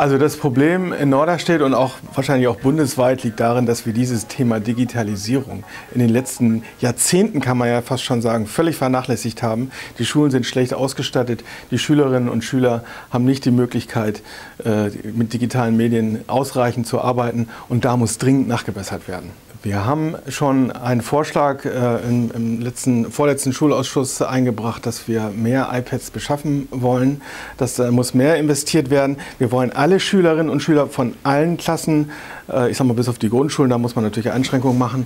Also das Problem in Norderstedt und auch wahrscheinlich auch bundesweit liegt darin, dass wir dieses Thema Digitalisierung in den letzten Jahrzehnten, kann man ja fast schon sagen, völlig vernachlässigt haben. Die Schulen sind schlecht ausgestattet, die Schülerinnen und Schüler haben nicht die Möglichkeit, mit digitalen Medien ausreichend zu arbeiten, und da muss dringend nachgebessert werden. Wir haben schon einen Vorschlag im vorletzten Schulausschuss eingebracht, dass wir mehr iPads beschaffen wollen. Da muss mehr investiert werden. Wir wollen alle Schülerinnen und Schüler von allen Klassen, ich sag mal bis auf die Grundschulen, da muss man natürlich Einschränkungen machen.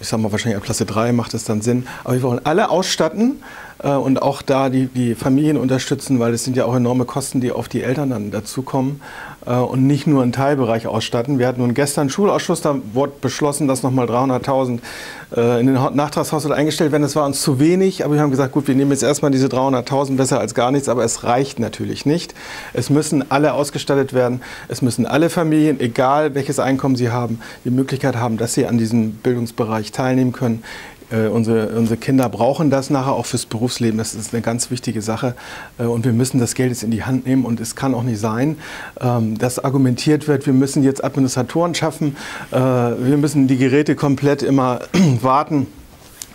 Ich sag mal wahrscheinlich ab Klasse 3 macht das dann Sinn. Aber wir wollen alle ausstatten und auch da die Familien unterstützen, weil es sind ja auch enorme Kosten, die auf die Eltern dann dazukommen, und nicht nur einen Teilbereich ausstatten. Wir hatten nun gestern einen Schulausschuss, da wurde beschlossen, dass nochmal 300.000 in den Nachtragshaushalt eingestellt werden. Das war uns zu wenig, aber wir haben gesagt, gut, wir nehmen jetzt erstmal diese 300.000, besser als gar nichts, aber es reicht natürlich nicht. Es müssen alle ausgestattet werden, es müssen alle Familien, egal welches Einkommen sie haben, die Möglichkeit haben, dass sie an diesem Bildungsbereich teilnehmen können. Unsere Kinder brauchen das nachher auch fürs Berufsleben. Das ist eine ganz wichtige Sache. Und wir müssen das Geld jetzt in die Hand nehmen. Und es kann auch nicht sein, dass argumentiert wird, wir müssen jetzt Administratoren schaffen, wir müssen die Geräte komplett immer warten.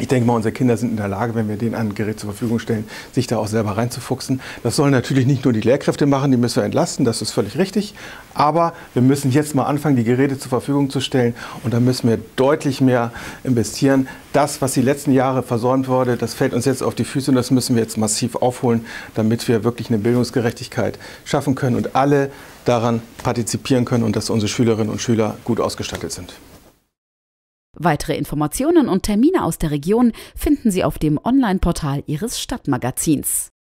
Ich denke mal, unsere Kinder sind in der Lage, wenn wir denen ein Gerät zur Verfügung stellen, sich da auch selber reinzufuchsen. Das sollen natürlich nicht nur die Lehrkräfte machen, die müssen wir entlasten, das ist völlig richtig. Aber wir müssen jetzt mal anfangen, die Geräte zur Verfügung zu stellen, und da müssen wir deutlich mehr investieren. Das, was die letzten Jahre versäumt wurde, das fällt uns jetzt auf die Füße, und das müssen wir jetzt massiv aufholen, damit wir wirklich eine Bildungsgerechtigkeit schaffen können und alle daran partizipieren können und dass unsere Schülerinnen und Schüler gut ausgestattet sind. Weitere Informationen und Termine aus der Region finden Sie auf dem Online-Portal Ihres Stadtmagazins.